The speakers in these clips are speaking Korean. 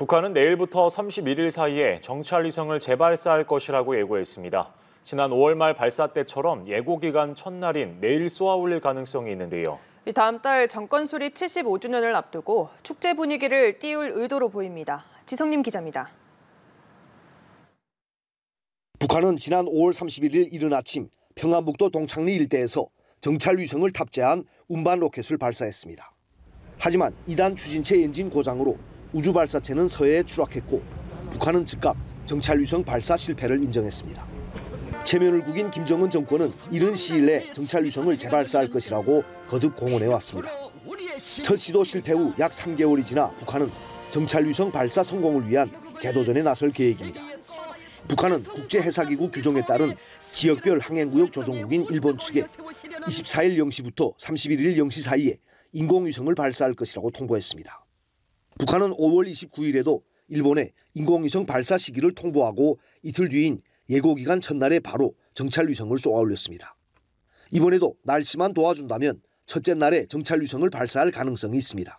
북한은 내일부터 31일 사이에 정찰위성을 재발사할 것이라고 예고했습니다. 지난 5월 말 발사 때처럼 예고 기간 첫날인 내일 쏘아올릴 가능성이 있는데요. 다음 달 정권 수립 75주년을 앞두고 축제 분위기를 띄울 의도로 보입니다. 지성림 기자입니다. 북한은 지난 5월 31일 이른 아침 평안북도 동창리 일대에서 정찰위성을 탑재한 운반 로켓을 발사했습니다. 하지만 2단 추진체 엔진 고장으로 우주발사체는 서해에 추락했고 북한은 즉각 정찰위성 발사 실패를 인정했습니다. 체면을 구긴 김정은 정권은 이른 시일 내 정찰위성을 재발사할 것이라고 거듭 공언해왔습니다. 첫 시도 실패 후 약 3개월이 지나 북한은 정찰위성 발사 성공을 위한 재도전에 나설 계획입니다. 북한은 국제해사기구 규정에 따른 지역별 항행구역 조정국인 일본 측에 24일 0시부터 31일 0시 사이에 인공위성을 발사할 것이라고 통보했습니다. 북한은 5월 29일에도 일본에 인공위성 발사 시기를 통보하고 이틀 뒤인 예고기간 첫날에 바로 정찰위성을 쏘아올렸습니다. 이번에도 날씨만 도와준다면 첫째 날에 정찰위성을 발사할 가능성이 있습니다.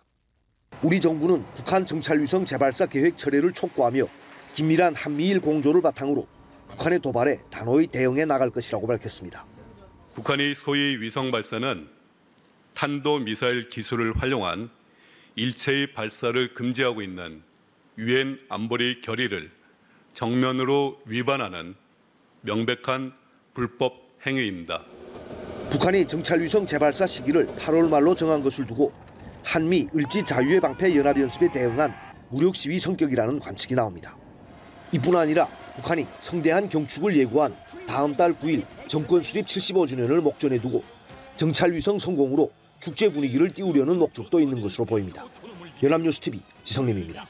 우리 정부는 북한 정찰위성 재발사 계획 철회를 촉구하며 긴밀한 한미일 공조를 바탕으로 북한의 도발에 단호히 대응해 나갈 것이라고 밝혔습니다. 북한의 소위 위성 발사는 탄도미사일 기술을 활용한 일체의 발사를 금지하고 있는 유엔 안보리 결의를 정면으로 위반하는 명백한 불법 행위입니다. 북한이 정찰위성 재발사 시기를 8월 말로 정한 것을 두고 한미 을지 자유의 방패 연합연습에 대응한 무력 시위 성격이라는 관측이 나옵니다. 이뿐 아니라 북한이 성대한 경축을 예고한 다음 달 9일 정권 수립 75주년을 목전에 두고 정찰위성 성공으로 축제 분위기를 띄우려는 목적도 있는 것으로 보입니다. 연합뉴스TV 지성림입니다.